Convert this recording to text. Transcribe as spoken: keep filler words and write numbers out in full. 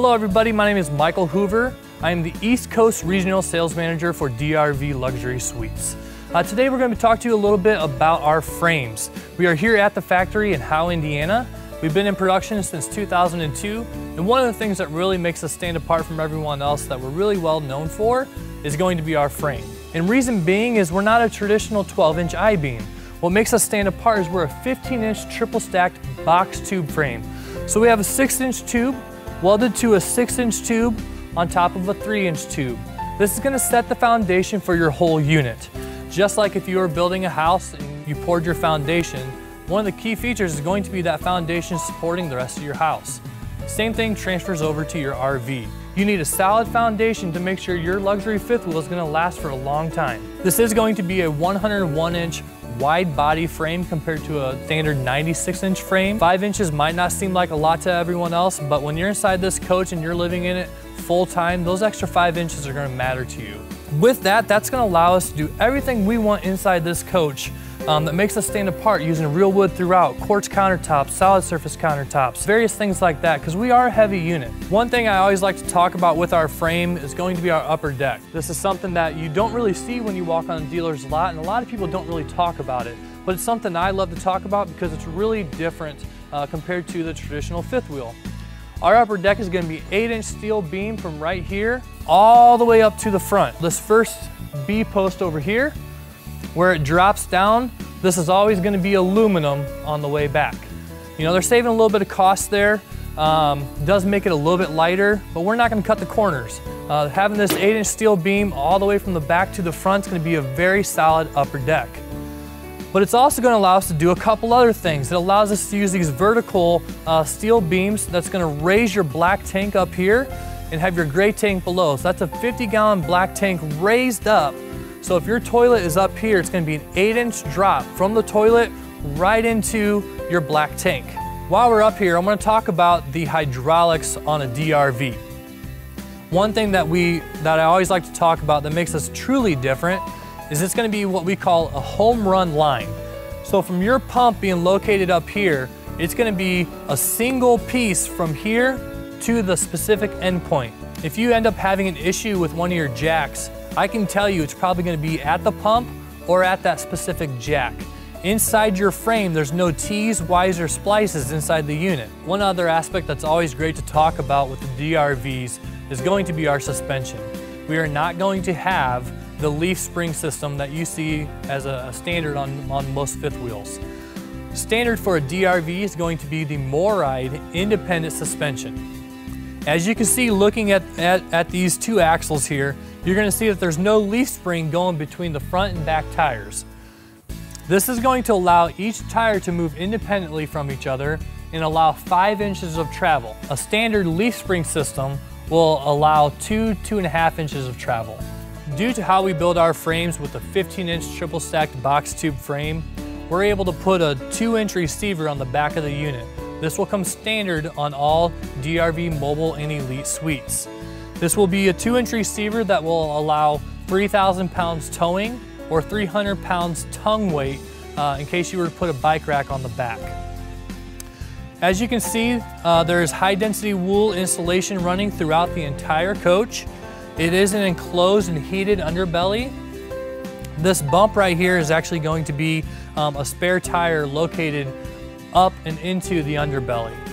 Hello everybody, my name is Michael Hoover. I am the East Coast Regional Sales Manager for D R V Luxury Suites. Uh, today we're going to talk to you a little bit about our frames. We are here at the factory in Howe, Indiana. We've been in production since two thousand two, and one of the things that really makes us stand apart from everyone else that we're really well known for is going to be our frame. And reason being is we're not a traditional twelve inch I-beam. What makes us stand apart is we're a fifteen inch triple stacked box tube frame. So we have a six inch tube welded to a six inch tube on top of a three inch tube. This is going to set the foundation for your whole unit. Just like if you were building a house and you poured your foundation, one of the key features is going to be that foundation supporting the rest of your house. Same thing transfers over to your R V. You need a solid foundation to make sure your luxury fifth wheel is going to last for a long time. This is going to be a one hundred one inch wide body frame compared to a standard ninety-six inch frame. Five inches might not seem like a lot to everyone else, but when you're inside this coach and you're living in it full time, those extra five inches are going to matter to you. With that, that's going to allow us to do everything we want inside this coach um, that makes us stand apart, using real wood throughout, quartz countertops, solid surface countertops, various things like that, because we are a heavy unit. One thing I always like to talk about with our frame is going to be our upper deck. This is something that you don't really see when you walk on a dealer's lot, and a lot of people don't really talk about it, but it's something I love to talk about because it's really different uh, compared to the traditional fifth wheel. Our upper deck is going to be eight inch steel beam from right here all the way up to the front. This first B post over here, where it drops down, this is always going to be aluminum on the way back. You know, they're saving a little bit of cost there. Um, does make it a little bit lighter, but we're not going to cut the corners. Uh, having this eight inch steel beam all the way from the back to the front is going to be a very solid upper deck. But it's also going to allow us to do a couple other things. It allows us to use these vertical uh, steel beams that's going to raise your black tank up here and have your gray tank below. So that's a fifty gallon black tank raised up. So if your toilet is up here, it's going to be an eight inch drop from the toilet right into your black tank. While we're up here, I'm going to talk about the hydraulics on a D R V. One thing that we that I always like to talk about that makes us truly different is it's going to be what we call a home run line. So from your pump being located up here, it's going to be a single piece from here to the specific end point. If you end up having an issue with one of your jacks, I can tell you it's probably going to be at the pump or at that specific jack. Inside your frame, there's no T's, Y's, or splices inside the unit. One other aspect that's always great to talk about with the D R Vs is going to be our suspension. We are not going to have the leaf spring system that you see as a, a standard on, on most fifth wheels. Standard for a D R V is going to be the Moride independent suspension. As you can see looking at, at, at these two axles here, you're going to see that there's no leaf spring going between the front and back tires. This is going to allow each tire to move independently from each other and allow five inches of travel. A standard leaf spring system will allow two, two and a half inches of travel. Due to how we build our frames with a fifteen inch triple stacked box tube frame, we're able to put a two inch receiver on the back of the unit. This will come standard on all D R V Mobile and Elite Suites. This will be a two inch receiver that will allow three thousand pounds towing or three hundred pounds tongue weight uh, in case you were to put a bike rack on the back. As you can see, uh, there is high density wool insulation running throughout the entire coach. It is an enclosed and heated underbelly. This bump right here is actually going to be um, a spare tire located up and into the underbelly.